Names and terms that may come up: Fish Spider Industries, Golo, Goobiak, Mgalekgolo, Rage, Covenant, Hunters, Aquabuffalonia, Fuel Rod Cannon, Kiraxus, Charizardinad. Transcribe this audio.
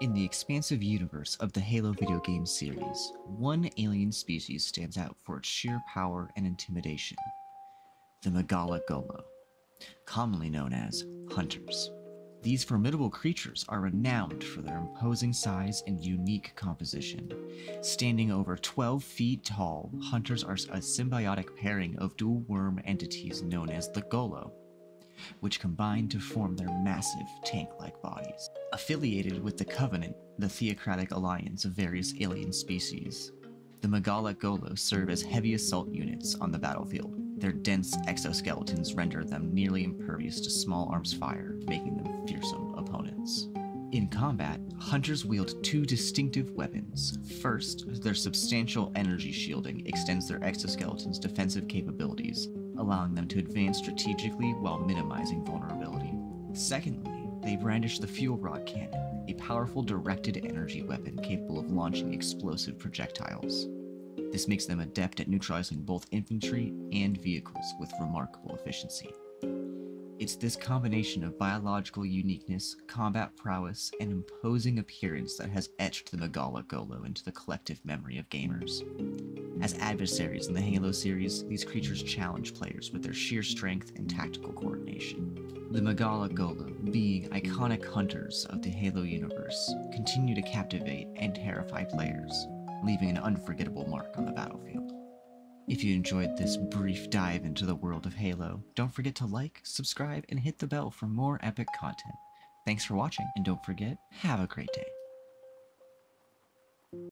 In the expansive universe of the Halo video game series, one alien species stands out for its sheer power and intimidation: the Mgalekgolo, commonly known as Hunters. These formidable creatures are renowned for their imposing size and unique composition. Standing over 12 feet tall, Hunters are a symbiotic pairing of dual worm entities known as the Golo, which combine to form their massive tank-like bodies. Affiliated with the Covenant, the theocratic alliance of various alien species, the Mgalekgolo serve as heavy assault units on the battlefield. Their dense exoskeletons render them nearly impervious to small arms fire, making them fearsome opponents. In combat, Hunters wield two distinctive weapons. First, their substantial energy shielding extends their exoskeleton's defensive capabilities, allowing them to advance strategically while minimizing vulnerability. Secondly, they brandish the Fuel Rod Cannon, a powerful directed energy weapon capable of launching explosive projectiles. This makes them adept at neutralizing both infantry and vehicles with remarkable efficiency. It's this combination of biological uniqueness, combat prowess, and imposing appearance that has etched the Mgalekgolo into the collective memory of gamers. As adversaries in the Halo series, these creatures challenge players with their sheer strength and tactical coordination. The Mgalekgolo, being iconic Hunters of the Halo universe, continue to captivate and terrify players, leaving an unforgettable mark on the battlefield. If you enjoyed this brief dive into the world of Halo, don't forget to like, subscribe, and hit the bell for more epic content. Thanks for watching, and don't forget, have a great day.